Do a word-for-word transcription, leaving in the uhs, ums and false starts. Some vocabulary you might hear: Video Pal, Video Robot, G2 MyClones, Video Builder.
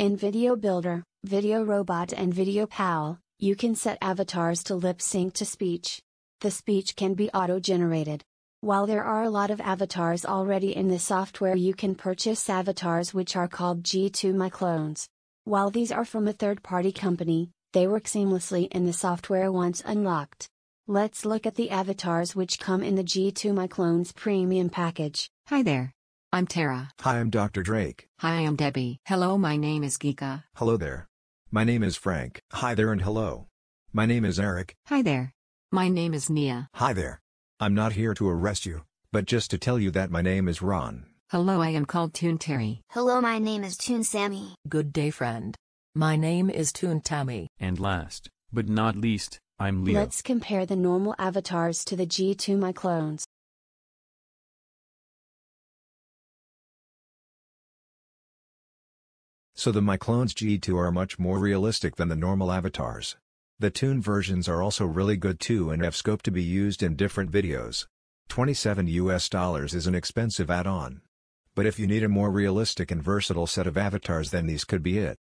In Video Builder, Video Robot and Video Pal, you can set avatars to lip sync to speech. The speech can be auto-generated. While there are a lot of avatars already in the software, you can purchase avatars which are called G two MyClones. While these are from a third-party company, they work seamlessly in the software once unlocked. Let's look at the avatars which come in the G two MyClones Premium package. Hi there. I'm Tara. Hi, I'm Doctor Drake. Hi, I'm Debbie. Hello, my name is Geeka. Hello there. My name is Frank. Hi there and hello. My name is Eric. Hi there. My name is Nia. Hi there. I'm not here to arrest you, but just to tell you that my name is Ron. Hello, I am called Toon Terry. Hello, my name is Toon Sammy. Good day, friend. My name is Toon Tammy. And last, but not least, I'm Leo. Let's compare the normal avatars to the G two MyClones. So the MyClones G two are much more realistic than the normal avatars. The Toon versions are also really good too and have scope to be used in different videos. twenty-seven US dollars is an expensive add-on. But if you need a more realistic and versatile set of avatars, then these could be it.